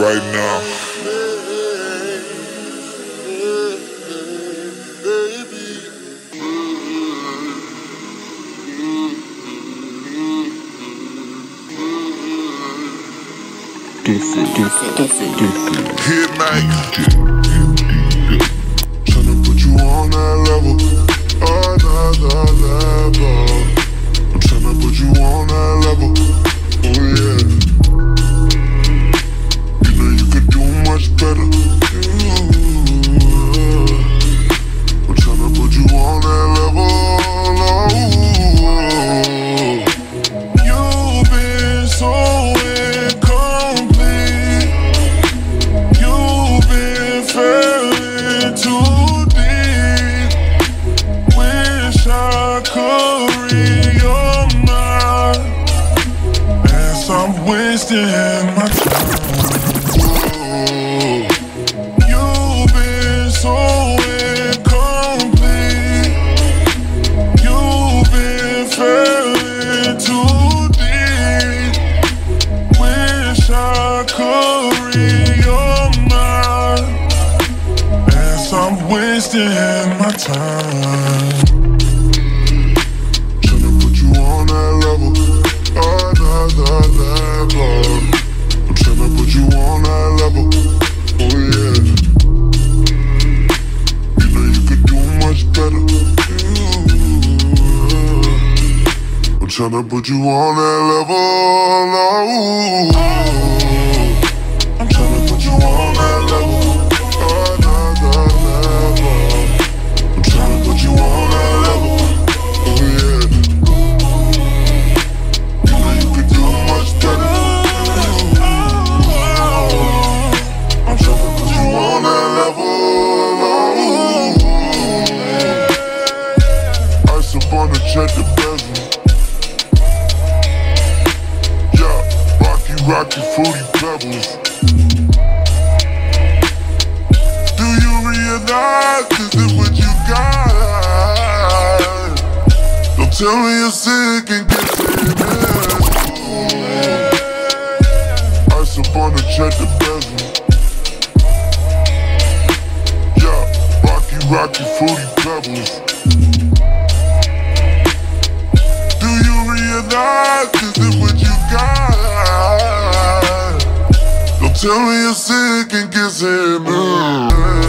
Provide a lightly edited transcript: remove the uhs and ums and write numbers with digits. right now. Hit Mike. Tryna put you on that level, another level. I'm tryna put you on that level. Oh yeah. Better. I'm tryna put you on that level. You've been so incomplete. You've been failing too deep. Wish I could read your mind as I'm wasting my time. You've been so incomplete. You've been failing too deep. Wish I could read your mind as I'm wasting my time. Tryna put you on that level, another level. I'm tryna put you on that level. Tryna put you on that level, oh. I'm tryna put you on that level, another level. I'm tryna put you on that level, oh yeah. You know you could do much better, oh. I'm tryna put you on that level, oh. Ice up on the check the bezel. Rocky fruity pebbles. Do you realize this is what you got? Don't tell me you're sick and get sick. Ice up on the check the bezel. Yeah, rocky fruity pebbles. Do you realize this is what you got? Tell me you're sick and get sick.